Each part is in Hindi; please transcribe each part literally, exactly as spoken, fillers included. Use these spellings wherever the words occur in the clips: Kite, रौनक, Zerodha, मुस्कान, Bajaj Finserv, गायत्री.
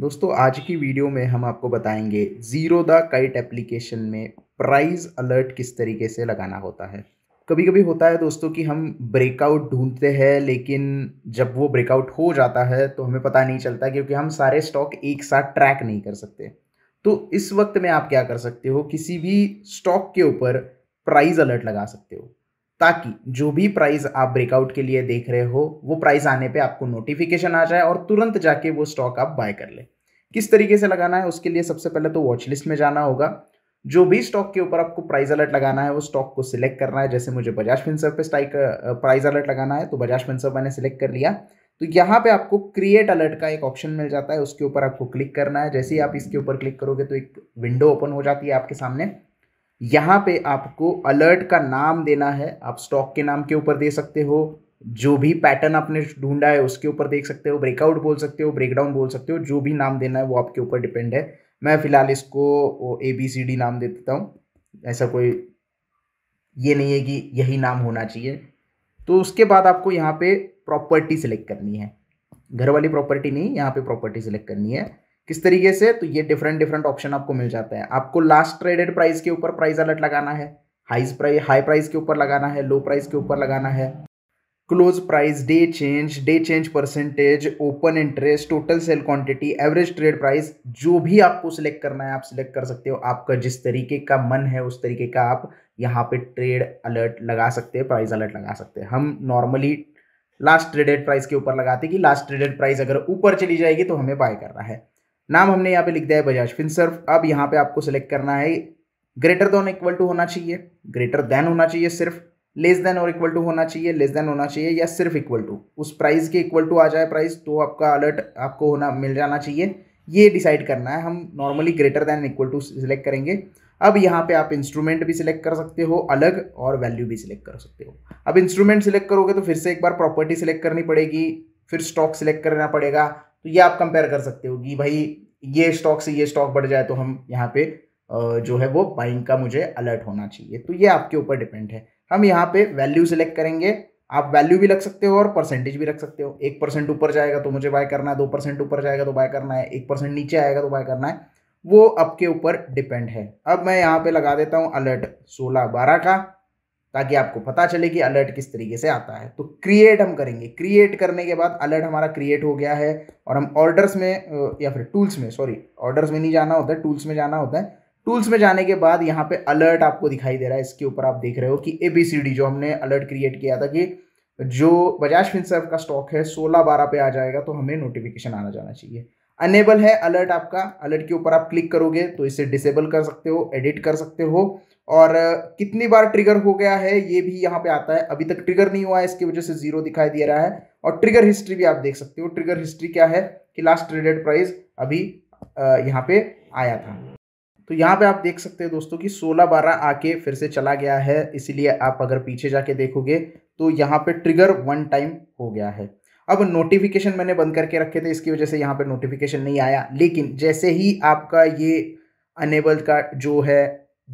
दोस्तों आज की वीडियो में हम आपको बताएंगे जीरोधा काइट एप्लीकेशन में प्राइस अलर्ट किस तरीके से लगाना होता है। कभी कभी होता है दोस्तों कि हम ब्रेकआउट ढूंढते हैं, लेकिन जब वो ब्रेकआउट हो जाता है तो हमें पता नहीं चलता क्योंकि हम सारे स्टॉक एक साथ ट्रैक नहीं कर सकते। तो इस वक्त में आप क्या कर सकते हो, किसी भी स्टॉक के ऊपर प्राइस अलर्ट लगा सकते हो, ताकि जो भी प्राइस आप ब्रेकआउट के लिए देख रहे हो वो प्राइस आने पे आपको नोटिफिकेशन आ जाए और तुरंत जाके वो स्टॉक आप बाय कर ले। किस तरीके से लगाना है उसके लिए सबसे पहले तो वॉच लिस्ट में जाना होगा। जो भी स्टॉक के ऊपर आपको प्राइस अलर्ट लगाना है वो स्टॉक को सिलेक्ट करना है। जैसे मुझे बजाज फिनसर्व पे स्ट्राइक प्राइस अलर्ट लगाना है तो बजाज फिनसर्व मैंने सिलेक्ट कर लिया। तो यहाँ पे आपको क्रिएट अलर्ट का एक ऑप्शन मिल जाता है, उसके ऊपर आपको क्लिक करना है। जैसे ही आप इसके ऊपर क्लिक करोगे तो एक विंडो ओपन हो जाती है आपके सामने। यहाँ पे आपको अलर्ट का नाम देना है, आप स्टॉक के नाम के ऊपर दे सकते हो, जो भी पैटर्न आपने ढूंढा है उसके ऊपर देख सकते हो, ब्रेकआउट बोल सकते हो, ब्रेकडाउन बोल सकते हो, जो भी नाम देना है वो आपके ऊपर डिपेंड है। मैं फ़िलहाल इसको ए बी सी डी नाम दे देता हूँ, ऐसा कोई ये नहीं है कि यही नाम होना चाहिए। तो उसके बाद आपको यहाँ पे प्रॉपर्टी सिलेक्ट करनी है, घर वाली प्रॉपर्टी नहीं, यहाँ पे प्रॉपर्टी सिलेक्ट करनी है। किस तरीके से, तो ये डिफरेंट डिफरेंट ऑप्शन आपको मिल जाते हैं। आपको लास्ट ट्रेडेड प्राइस के ऊपर प्राइस अलर्ट लगाना है, हाई प्राइस हाई प्राइस के ऊपर लगाना है, लो प्राइस के ऊपर लगाना है, close price, day change, day change percentage, open interest, total sell quantity, average trade price, जो भी आपको सिलेक्ट करना है आप सिलेक्ट कर सकते हो। आपका जिस तरीके का मन है उस तरीके का आप यहाँ पे ट्रेड अलर्ट लगा सकते हैं, प्राइस अलर्ट लगा सकते हैं। हम नॉर्मली लास्ट ट्रेडेड प्राइस के ऊपर लगाते कि लास्ट ट्रेडेड प्राइस अगर ऊपर चली जाएगी तो हमें बाय करना है। नाम हमने यहाँ पे लिख दिया है बजाज फिनसर्व। अब यहाँ पे आपको सिलेक्ट करना है, ग्रेटर देन इक्वल टू होना चाहिए, ग्रेटर देन होना चाहिए, सिर्फ लेस देन और इक्वल टू होना चाहिए, लेस देन होना चाहिए, या सिर्फ इक्वल टू। उस प्राइस के इक्वल टू आ जाए प्राइस तो आपका अलर्ट आपको होना मिल जाना चाहिए, ये डिसाइड करना है। हम normally greater than equal to select करेंगे। अब यहाँ पे आप इंस्ट्रूमेंट भी सिलेक्ट कर सकते हो अलग, और वैल्यू भी सिलेक्ट कर सकते हो। अब इंस्ट्रूमेंट सिलेक्ट करोगे तो फिर से एक बार प्रॉपर्टी सिलेक्ट करनी पड़ेगी, फिर स्टॉक सिलेक्ट करना पड़ेगा। तो ये आप कंपेयर कर सकते हो कि भाई ये स्टॉक से ये स्टॉक बढ़ जाए तो हम यहाँ पे जो है वो बाइंग का मुझे अलर्ट होना चाहिए। तो ये आपके ऊपर डिपेंड है। हम यहाँ पे वैल्यू सिलेक्ट करेंगे, आप वैल्यू भी रख सकते हो और परसेंटेज भी रख सकते हो। एक परसेंट ऊपर जाएगा तो मुझे बाय करना है, दो परसेंट ऊपर जाएगा तो बाय करना है, एक परसेंट नीचे आएगा तो बाय करना है, वो आपके ऊपर डिपेंड है। अब मैं यहाँ पे लगा देता हूँ अलर्ट सोलह बारह का, ताकि आपको पता चले कि अलर्ट किस तरीके से आता है। तो क्रिएट हम करेंगे, क्रिएट करने के बाद अलर्ट हमारा क्रिएट हो गया है। और हम ऑर्डर्स में या फिर टूल्स में, सॉरी ऑर्डर्स में नहीं जाना होता है, टूल्स में जाना होता है। टूल्स में जाने के बाद यहाँ पे अलर्ट आपको दिखाई दे रहा है, इसके ऊपर आप देख रहे हो कि ए बी सी डी जो हमने अलर्ट क्रिएट किया था कि जो बजाज फिनसर्व का स्टॉक है सोलह बारह पे आ जाएगा तो हमें नोटिफिकेशन आना जाना चाहिए। अनेबल है अलर्ट आपका, अलर्ट के ऊपर आप क्लिक करोगे तो इसे डिसेबल कर सकते हो, एडिट कर सकते हो। और कितनी बार ट्रिगर हो गया है ये भी यहाँ पे आता है, अभी तक ट्रिगर नहीं हुआ है इसकी वजह से जीरो दिखाई दे रहा है। और ट्रिगर हिस्ट्री भी आप देख सकते हो, ट्रिगर हिस्ट्री क्या है कि लास्ट ट्रेडेड प्राइस अभी यहाँ पे आया था। तो यहाँ पे आप देख सकते हो दोस्तों कि सोलह बारह आके फिर से चला गया है, इसीलिए आप अगर पीछे जाके देखोगे तो यहाँ पे ट्रिगर वन टाइम हो गया है। अब नोटिफिकेशन मैंने बंद करके रखे थे, इसकी वजह से यहाँ पे नोटिफिकेशन नहीं आया, लेकिन जैसे ही आपका ये अनेबल का जो है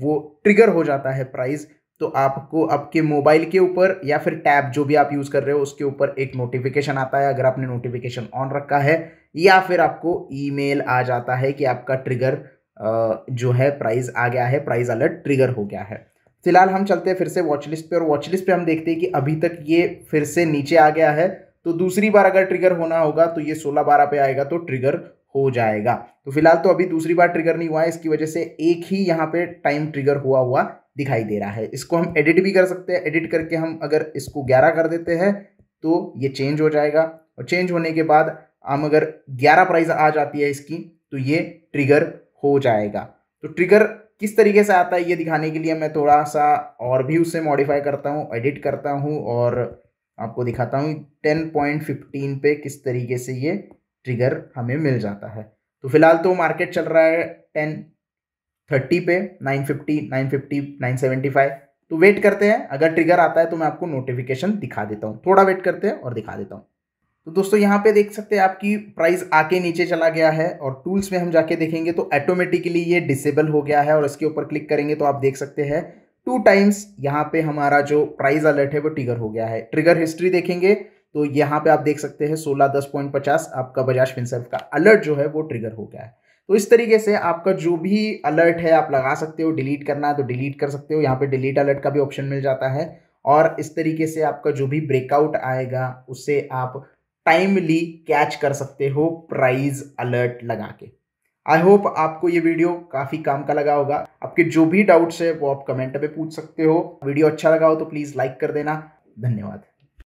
वो ट्रिगर हो जाता है प्राइस, तो आपको आपके मोबाइल के ऊपर या फिर टैब जो भी आप यूज़ कर रहे हो उसके ऊपर एक नोटिफिकेशन आता है, अगर आपने नोटिफिकेशन ऑन रखा है, या फिर आपको ईमेल आ जाता है कि आपका ट्रिगर जो है प्राइस आ गया है, प्राइस अलर्ट ट्रिगर हो गया है। फिलहाल हम चलते हैं फिर से वॉच लिस्ट पे, और वॉच लिस्ट पे हम देखते हैं कि अभी तक ये फिर से नीचे आ गया है। तो दूसरी बार अगर ट्रिगर होना होगा तो ये सोलह बारह पे आएगा तो ट्रिगर हो जाएगा। तो फिलहाल तो अभी दूसरी बार ट्रिगर नहीं हुआ है, इसकी वजह से एक ही यहाँ पे टाइम ट्रिगर हुआ हुआ दिखाई दे रहा है। इसको हम एडिट भी कर सकते हैं, एडिट करके हम अगर इसको ग्यारह कर देते हैं तो ये चेंज हो जाएगा, और चेंज होने के बाद हम अगर ग्यारह प्राइस आ जाती है इसकी तो ये ट्रिगर हो जाएगा। तो ट्रिगर किस तरीके से आता है ये दिखाने के लिए मैं थोड़ा सा और भी उसे मॉडिफाई करता हूँ, एडिट करता हूँ और आपको दिखाता हूँ टेन पॉइंट वन फाइव पे किस तरीके से ये ट्रिगर हमें मिल जाता है। तो फिलहाल तो मार्केट चल रहा है टेन थर्टी पे, nine fifty, nine fifty, nine seventy five. तो वेट करते हैं, अगर ट्रिगर आता है तो मैं आपको नोटिफिकेशन दिखा देता हूँ। थोड़ा वेट करते हैं और दिखा देता हूँ। तो दोस्तों यहाँ पे देख सकते हैं आपकी प्राइस आके नीचे चला गया है, और टूल्स में हम जाके देखेंगे तो ऑटोमेटिकली ये डिसेबल हो गया है। और इसके ऊपर क्लिक करेंगे तो आप देख सकते हैं टू टाइम्स यहाँ पे हमारा जो प्राइस अलर्ट है वो ट्रिगर हो गया है। ट्रिगर हिस्ट्री देखेंगे तो यहाँ पे आप देख सकते हैं सोलह दस पॉइंट पचास आपका बजाज फिनसर्व का अलर्ट जो है वो ट्रिगर हो गया है। तो इस तरीके से आपका जो भी अलर्ट है आप लगा सकते हो, डिलीट करना है तो डिलीट कर सकते हो, यहाँ पे डिलीट अलर्ट का भी ऑप्शन मिल जाता है। और इस तरीके से आपका जो भी ब्रेकआउट आएगा उसे आप टाइमली कैच कर सकते हो प्राइस अलर्ट लगा के। आई होप आपको ये वीडियो काफ़ी काम का लगा होगा। आपके जो भी डाउट्स है वो आप कमेंट पे पूछ सकते हो। वीडियो अच्छा लगा हो तो प्लीज़ लाइक कर देना। धन्यवाद।